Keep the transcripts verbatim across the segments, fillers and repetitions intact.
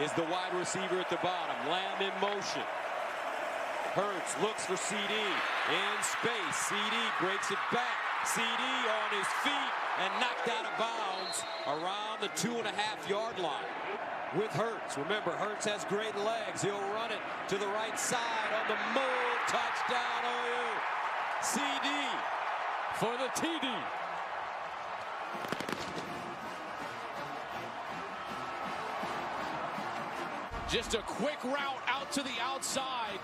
is the wide receiver at the bottom. Lamb in motion. Hurts looks for CeeDee in space. CeeDee breaks it back. CeeDee on his feet and knocked out of bounds around the two and a half yard line with Hurts. Remember, Hurts has great legs. He'll run it to the right side on the move. Touchdown O U. CeeDee for the T D. Just a quick route out to the outside.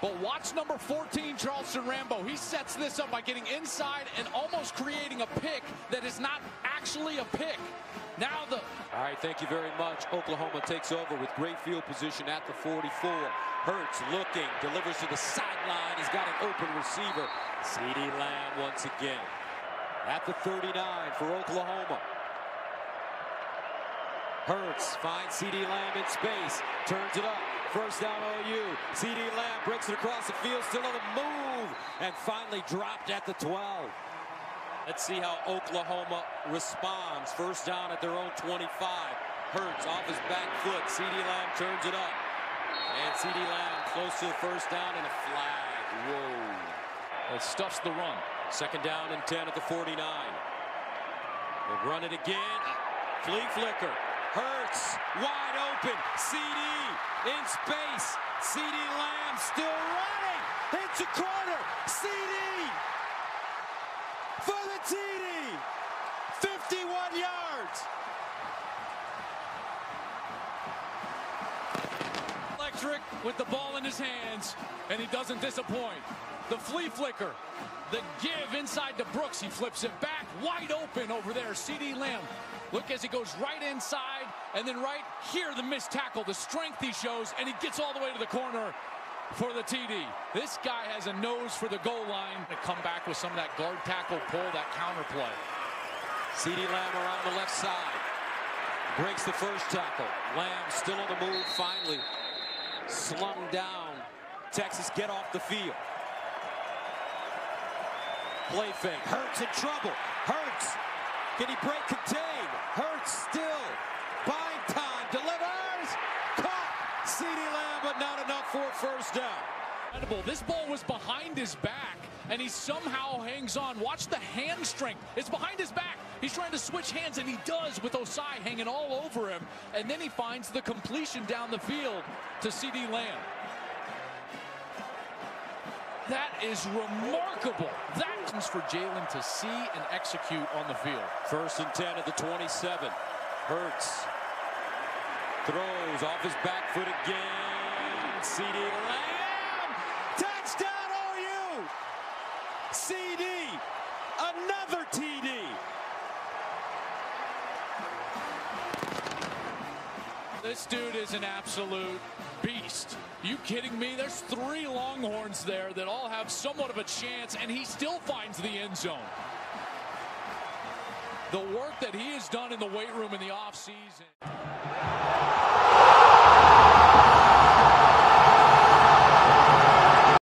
But watch number fourteen, Charleston Rambo. He sets this up by getting inside and almost creating a pick that is not actually a pick. Now the... All right, thank you very much. Oklahoma takes over with great field position at the forty-four. Hurts looking, delivers to the sideline. He's got an open receiver. CeeDee Lamb once again at the thirty-nine for Oklahoma. Hurts finds CeeDee Lamb in space, turns it up. First down O U. CeeDee Lamb breaks it across the field, still on the move, and finally dropped at the twelve. Let's see how Oklahoma responds. First down at their own twenty-five. Hurts off his back foot. CeeDee Lamb turns it up. And CeeDee Lamb close to the first down and a flag. Whoa. It stuffs the run. Second down and ten at the forty-nine. They'll run it again. Flea flicker. Hurts wide open. CeeDee in space. CeeDee Lamb still running. Hits a corner. CeeDee for the T D. fifty-one yards. Electric with the ball in his hands, and he doesn't disappoint. The flea flicker, the give inside to Brooks. He flips it back, wide open over there. CeeDee Lamb. Look as he goes right inside, and then right here, the missed tackle, the strength he shows, and he gets all the way to the corner for the T D. This guy has a nose for the goal line. To come back with some of that guard tackle pull, that counter play. CeeDee Lamb around the left side. Breaks the first tackle. Lamb still on the move, finally slung down. Texas get off the field. Play fake. Hurts in trouble. Hurts. Can he break contain? Hurts still. Buying time. Delivers. Caught. CeeDee Lamb, but not enough for a first down. Incredible. This ball was behind his back, and he somehow hangs on. Watch the hand strength. It's behind his back. He's trying to switch hands, and he does with Osai hanging all over him. And then he finds the completion down the field to CeeDee Lamb. That is remarkable. That comes for Jalen to see and execute on the field. First and ten at the twenty-seven. Hurts throws off his back foot again. CeeDee Lamb. Touchdown O U. CeeDee. Another T D. This dude is an absolute beast. You kidding me? There's three Longhorns there that all have somewhat of a chance, and he still finds the end zone. The work that he has done in the weight room in the offseason.